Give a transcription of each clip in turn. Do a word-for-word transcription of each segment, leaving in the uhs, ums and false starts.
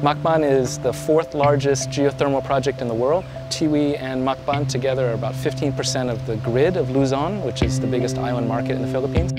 Makban is the fourth largest geothermal project in the world. Tiwi and Makban together are about fifteen percent of the grid of Luzon, which is the biggest island market in the Philippines.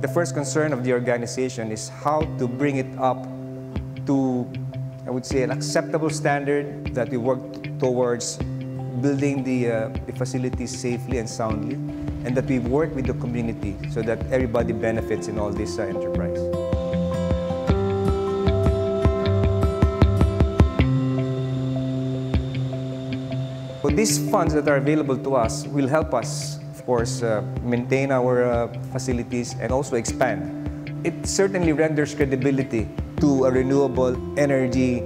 The first concern of the organization is how to bring it up to, I would say, an acceptable standard that we work towards building the, uh, the facilities safely and soundly, and that we work with the community so that everybody benefits in all this uh, enterprise. So these funds that are available to us will help us, of course, uh, maintain our uh, facilities and also expand. It certainly renders credibility to a renewable energy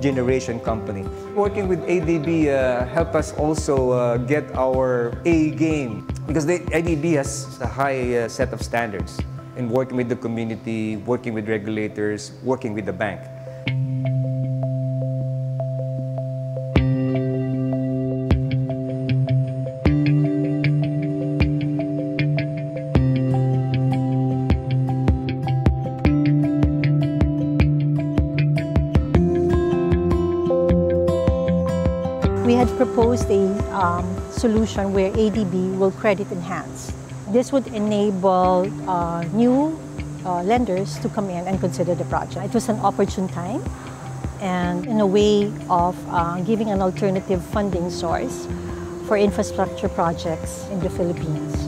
generation company. Working with A D B uh, helped us also uh, get our A game, because the A D B has a high uh, set of standards in working with the community, working with regulators, working with the bank. We had proposed a um, solution where A D B will credit enhance. This would enable uh, new uh, lenders to come in and consider the project. It was an opportune time and in a way of uh, giving an alternative funding source for infrastructure projects in the Philippines.